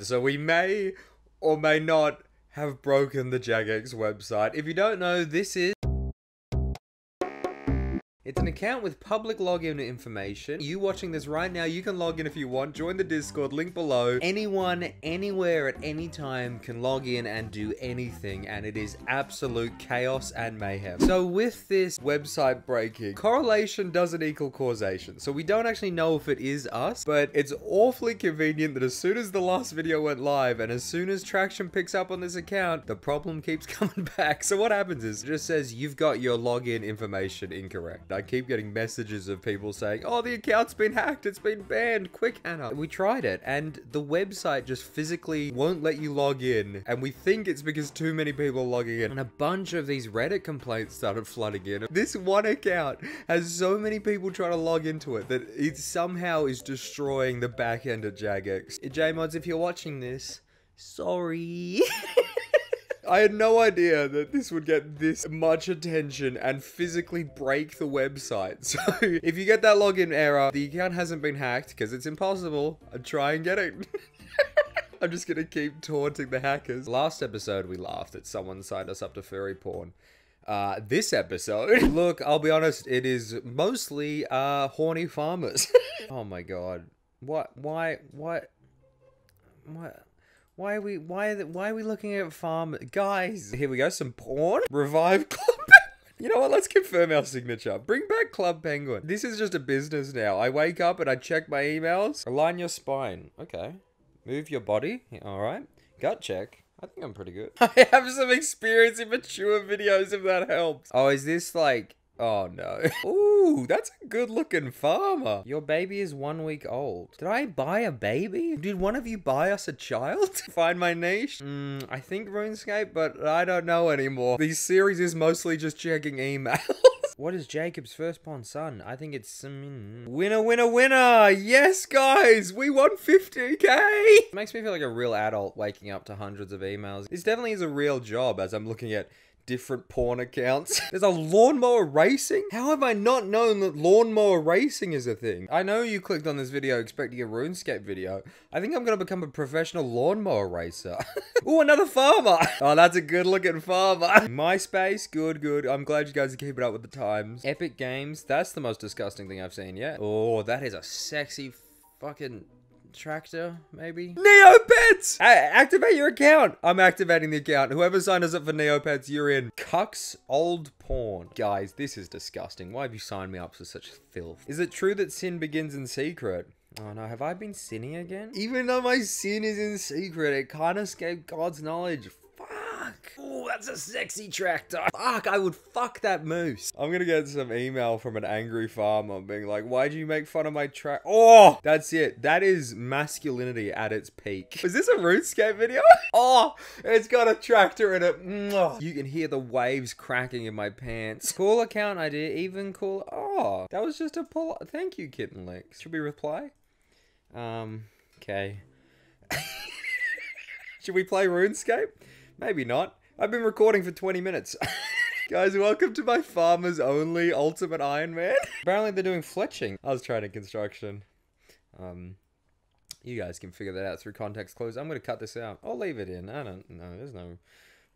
So we may or may not have broken the Jagex website. If you don't know, this is... It's an account with public login information. You watching this right now, you can log in if you want. Join the Discord, link below. Anyone, anywhere, at any time can log in and do anything, and it is absolute chaos and mayhem. So with this website breaking, correlation doesn't equal causation. So we don't actually know if it is us, but it's awfully convenient that as soon as the last video went live and as soon as traction picks up on this account, the problem keeps coming back. So what happens is it just says you've got your login information incorrect. I keep getting messages of people saying, oh, the account's been hacked, it's been banned, quick Hannah. We tried it and the website just physically won't let you log in, and we think it's because too many people are logging in, and a bunch of these Reddit complaints started flooding in. This one account has so many people trying to log into it that it somehow is destroying the back end of Jagex. JMods, if you're watching this, sorry. I had no idea that this would get this much attention and physically break the website. So if you get that login error, the account hasn't been hacked because it's impossible. Try and get it. I'm just going to keep taunting the hackers. Last episode, we laughed at someone signed us up to furry porn. This episode, look, I'll be honest, it is mostly horny farmers. Oh my God. What? Why are we looking at farm guys? Here we go, some porn. Revive Club Penguin. You know what? Let's confirm our signature. Bring back Club Penguin. This is just a business now. I wake up and I check my emails. Align your spine. Okay. Move your body. All right. Gut check. I think I'm pretty good. I have some experience in mature videos if that helps. Oh, is this like... Oh no. Ooh, that's a good looking farmer. Your baby is 1 week old. Did I buy a baby? Did one of you buy us a child? Find my niche? I think RuneScape, but I don't know anymore. This series is mostly just checking emails. What is Jacob's firstborn son? I think it's... Winner, winner, winner! Yes, guys! We won 50k! It makes me feel like a real adult waking up to hundreds of emails. This definitely is a real job as I'm looking at different porn accounts. There's a lawnmower racing? How have I not known that lawnmower racing is a thing? I know you clicked on this video expecting a RuneScape video. I think I'm gonna become a professional lawnmower racer. Ooh, another farmer! Oh, that's a good looking farmer. MySpace, good, good. I'm glad you guys are keeping up with the times. Epic Games, that's the most disgusting thing I've seen yet. Oh, that is a sexy fucking... tractor, maybe? Neopets! Activate your account! I'm activating the account. Whoever signed us up for Neopets, you're in. Cucks old porn. Guys, this is disgusting. Why have you signed me up for such filth? Is it true that sin begins in secret? Oh no, have I been sinning again? Even though my sin is in secret, it can't escape God's knowledge. Fuck! Oh, that's a sexy tractor. Fuck, I would fuck that moose. I'm gonna get some email from an angry farmer being like, why'd you make fun of my track? Oh, that's it. That is masculinity at its peak. Is this a RuneScape video? Oh, it's got a tractor in it. You can hear the waves cracking in my pants. Cool account idea, even cool. Oh, that was just a pull. Thank you, Kitten Licks. Should we reply? Okay. Should we play RuneScape? Maybe not. I've been recording for 20 minutes. Guys, welcome to my farmers only ultimate Iron Man. Apparently they're doing fletching. I was training construction. You guys can figure that out through context clues. I'm going to cut this out. I'll leave it in. I don't know. There's no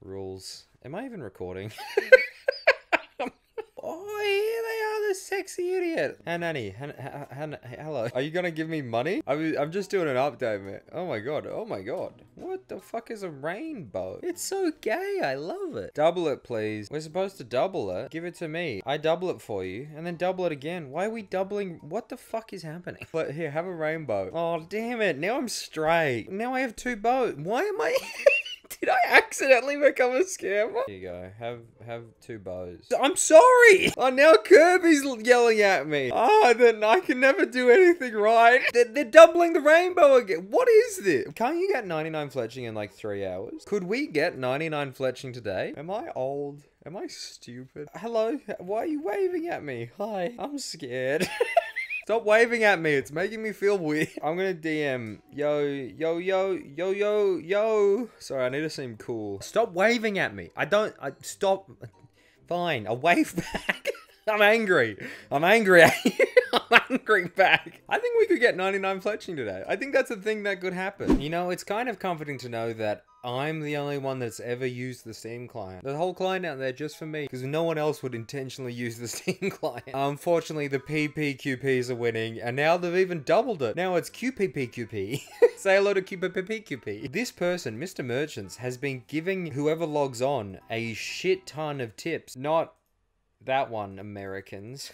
rules. Am I even recording? Oh, here they are, the sexy idiot. Hanani, hello. Are you going to give me money? I'm just doing an update, man. Oh my God. Oh my God. What the fuck is a rainbow? It's so gay. I love it. Double it, please. We're supposed to double it. Give it to me. I double it for you and then double it again. Why are we doubling? What the fuck is happening? But here, have a rainbow. Oh, damn it. Now I'm straight. Now I have two boats. Why am I... Did I accidentally become a scammer? Here you go. Have two bows. I'm sorry! Oh, now Kirby's yelling at me. Oh, then I can never do anything right. They're doubling the rainbow again. What is this? Can't you get 99 fletching in like 3 hours? Could we get 99 fletching today? Am I old? Am I stupid? Hello? Why are you waving at me? Hi. I'm scared. Stop waving at me. It's making me feel weird. I'm gonna DM. Yo. Sorry, I need to seem cool. Stop waving at me. Stop. Fine, I'll wave back. I'm angry at you. hungry back. I think we could get 99 fletching today. I think that's a thing that could happen. You know, it's kind of comforting to know that I'm the only one that's ever used the Steam client. The whole client out there just for me, because no one else would intentionally use the Steam client. Unfortunately, the PPQPs are winning, and now they've even doubled it. Now it's QPPQP. Say hello to QPPQP. This person, Mr. Merchants, has been giving whoever logs on a shit ton of tips. Not that one, Americans.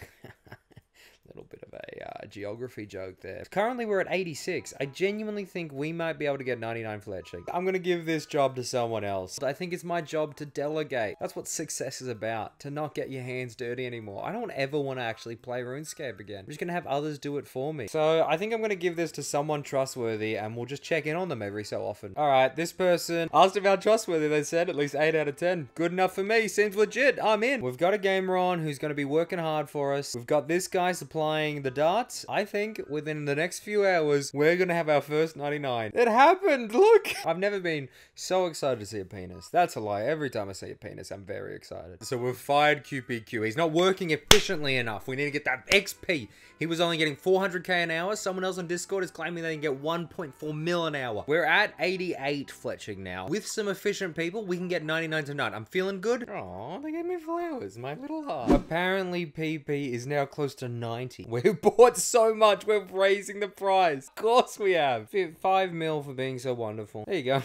Little bit of a geography joke there. Currently we're at 86. I genuinely think we might be able to get 99 fletching. I'm gonna give this job to someone else. I think it's my job to delegate. That's what success is about, to not get your hands dirty anymore. I don't ever want to actually play RuneScape again. I'm just gonna have others do it for me. So I think I'm gonna give this to someone trustworthy, and we'll just check in on them every so often. All right, this person asked about trustworthy. They said at least 8 out of 10. Good enough for me, seems legit, I'm in. We've got a gamer on who's gonna be working hard for us. We've got this guy supplying the darts. I think within the next few hours, we're gonna have our first 99. It happened, look! I've never been so excited to see a penis. That's a lie, every time I see a penis, I'm very excited. So we've fired QPQ, he's not working efficiently enough. We need to get that XP. He was only getting 400k an hour. Someone else on Discord is claiming they can get 1.4 mil an hour. We're at 88 fletching now. With some efficient people, we can get 99 tonight. I'm feeling good. Aw, they gave me flowers, my little heart. Apparently, PP is now close to 9. We bought so much, we're raising the price. Of course we have. 5 mil for being so wonderful. There you go.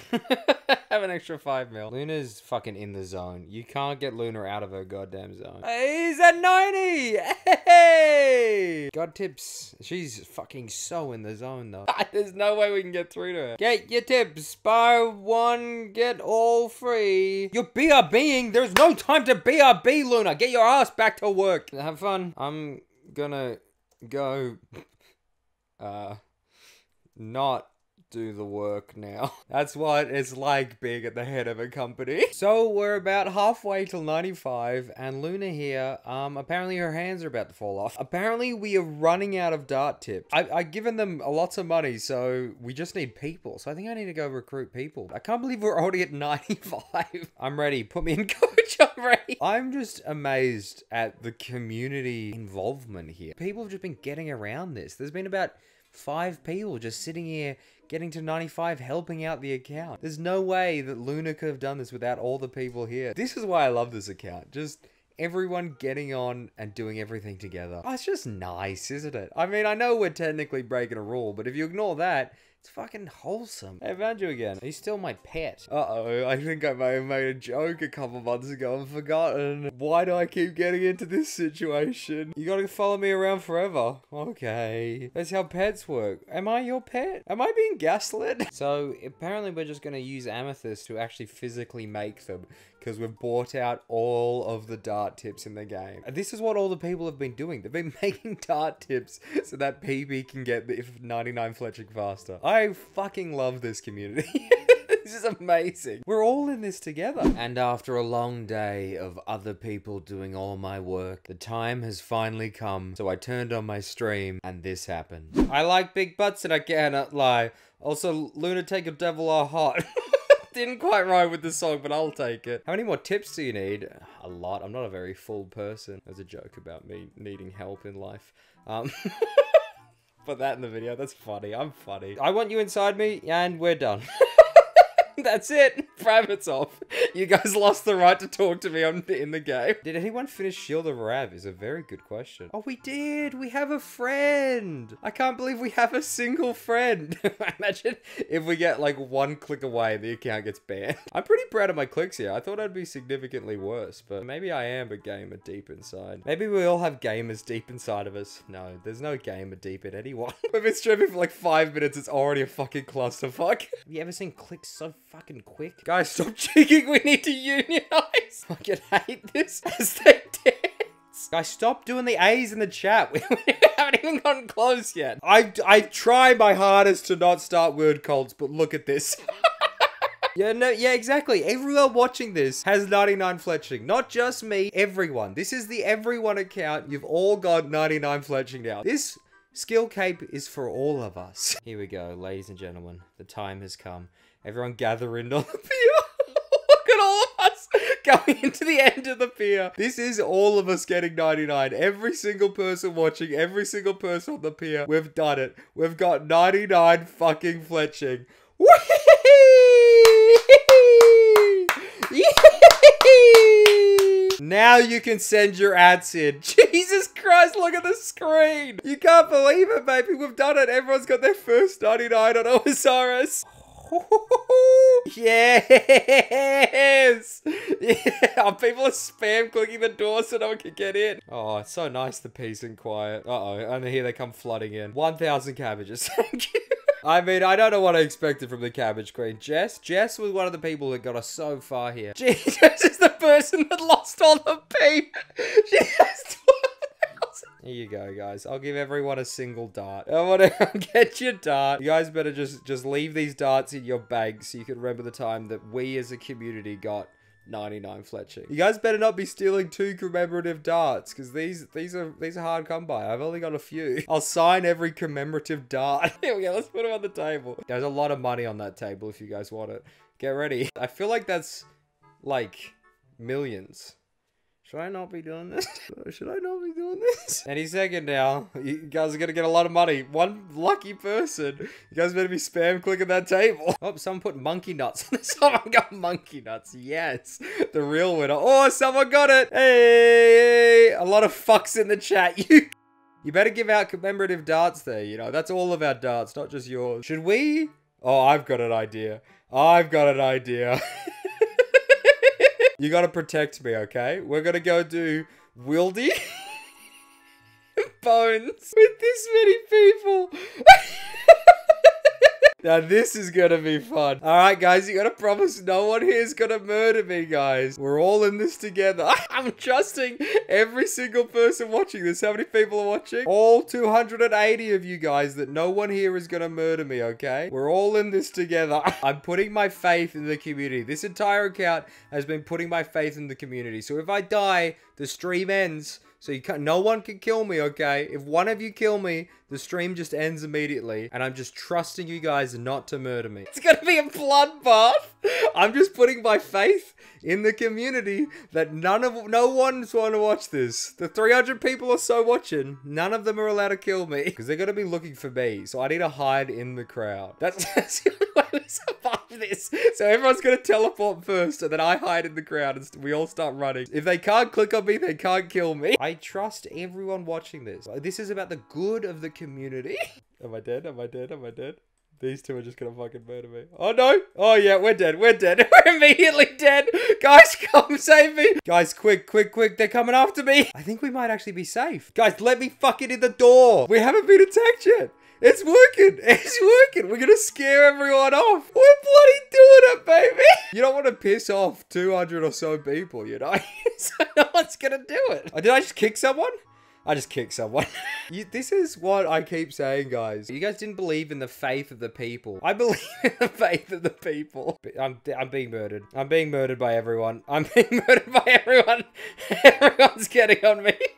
Have an extra 5 mil. Luna's fucking in the zone. You can't get Luna out of her goddamn zone. He's at 90! Hey! God tips. She's fucking so in the zone though. There's no way we can get through to her. Get your tips. Buy one, get all free. You're BRBing. There's no time to BRB, Luna. Get your ass back to work. Have fun. I'm gonna go not do the work now. That's what it's like being at the head of a company. So we're about halfway till 95, and Luna here, apparently her hands are about to fall off. Apparently we are running out of dart tips. I've given them lots of money, so we just need people. So I think I need to go recruit people. I can't believe we're already at 95. I'm ready, put me in coach, I'm ready. I'm just amazed at the community involvement here. People have just been getting around this. There's been about 5 people just sitting here getting to 95, helping out the account. There's no way that Luna could have done this without all the people here. This is why I love this account. Just everyone getting on and doing everything together. Oh, it's just nice, isn't it? I mean, I know we're technically breaking a rule, but if you ignore that, it's fucking wholesome. Hey, I found you again. He's still my pet. Uh-oh, I think I may have made a joke a couple months ago and forgotten. Why do I keep getting into this situation? You gotta follow me around forever. Okay. That's how pets work. Am I your pet? Am I being gaslit? So, apparently we're just gonna use amethyst to actually physically make them, because we've bought out all of the dart tips in the game. This is what all the people have been doing. They've been making dart tips so that PB can get the 99 fletching faster. I fucking love this community. This is amazing. We're all in this together. And after a long day of other people doing all my work, the time has finally come. So I turned on my stream and this happened. I like big butts and I cannot lie. Also, Luna, take a devil are hot. Didn't quite rhyme with the song, but I'll take it. How many more tips do you need? A lot. I'm not a very full person. There's a joke about me needing help in life. Put that in the video. That's funny. I'm funny. I want you inside me, and we're done. That's it. Rabbit's off. You guys lost the right to talk to me in the game. Did anyone finish Shield of Rav is a very good question. Oh, we did. We have a friend. I can't believe we have a single friend. Imagine if we get like one click away, the account gets banned. I'm pretty proud of my clicks here. I thought I'd be significantly worse, but maybe I am a gamer deep inside. Maybe we all have gamers deep inside of us. No, there's no gamer deep in anyone. We've been streaming for like 5 minutes. It's already a fucking clusterfuck. Have you ever seen clicks so fucking quick? Guys, stop cheeking, we need to unionize. I fucking hate this as they dance. Guys, stop doing the A's in the chat. We haven't even gotten close yet. I try my hardest to not start word colds, but look at this. Yeah, no, yeah, exactly. Everyone watching this has 99 fletching. Not just me, everyone. This is the everyone account. You've all got 99 fletching now. This skill cape is for all of us. Here we go, ladies and gentlemen. The time has come. Everyone gather in on the pier. Look at all of us going into the end of the pier. This is all of us getting 99. Every single person watching, every single person on the pier. We've done it. We've got 99 fucking fletching. Now you can send your ads in. Jesus Christ, look at the screen. You can't believe it, baby. We've done it. Everyone's got their first 99 on Osiris. Yes! Yeah. People are spam clicking the door so no one can get in. Oh, it's so nice, the peace and quiet. Uh-oh, and here they come flooding in. 1,000 cabbages. Thank you. I mean, I don't know what I expected from the cabbage queen. Jess? Jess was one of the people that got us so far here. Jesus is the person that lost all the pee. She has 12,000. Here you go, guys. I'll give everyone a single dart. I want to get your dart. You guys better just leave these darts in your bag so you can remember the time that we as a community got 99 fletching. You guys better not be stealing 2 commemorative darts, because these are hard come by. I've only got a few. I'll sign every commemorative dart. Here we go, let's put them on the table. There's a lot of money on that table if you guys want it. Get ready. I feel like that's like millions. Should I not be doing this? Should I not be doing this? Any second now, you guys are gonna get a lot of money. One lucky person. You guys better be spam clicking that table. Oh, someone put monkey nuts on this. Someone got monkey nuts. Yes, the real winner. Oh, someone got it. Hey, a lot of fucks in the chat. You better give out commemorative darts there. You know, that's all of our darts, not just yours. Should we? Oh, I've got an idea. I've got an idea. You gotta protect me, okay? We're gonna go do Wildy Bones with this many people. Now this is gonna be fun. All right, guys, you gotta promise no one here is gonna murder me, guys. We're all in this together. I'm trusting every single person watching this. How many people are watching? All 280 of you guys, that no one here is gonna murder me, okay? We're all in this together. I'm putting my faith in the community. This entire account has been putting my faith in the community. So if I die, the stream ends. So you can't, no one can kill me, okay? If one of you kill me, the stream just ends immediately, and I'm just trusting you guys not to murder me. It's gonna be a bloodbath. I'm just putting my faith in the community that no one's wanna watch this. The 300 people or so watching, none of them are allowed to kill me because they're gonna be looking for me. So I need to hide in the crowd. That's the only way to survive this. So everyone's gonna teleport first, and then I hide in the crowd, and we all start running. If they can't click on me, they can't kill me. I trust everyone watching this. This is about the good of the community. Am I dead? Am I dead? Am I dead? These two are just gonna fucking murder me. Oh no! Oh yeah, we're dead. We're dead. We're immediately dead. Guys, come save me. Guys, quick, quick, quick. They're coming after me. I think we might actually be safe. Guys, let me fucking in the door. We haven't been attacked yet. It's working. It's working. We're going to scare everyone off. We're bloody doing it, baby. You don't want to piss off 200 or so people, you know? So no one's going to do it. Oh, did I just kick someone? I just kicked someone. This is what I keep saying, guys. You guys didn't believe in the faith of the people. I believe in the faith of the people. I'm being murdered. I'm being murdered by everyone. I'm being murdered by everyone. Everyone's getting on me.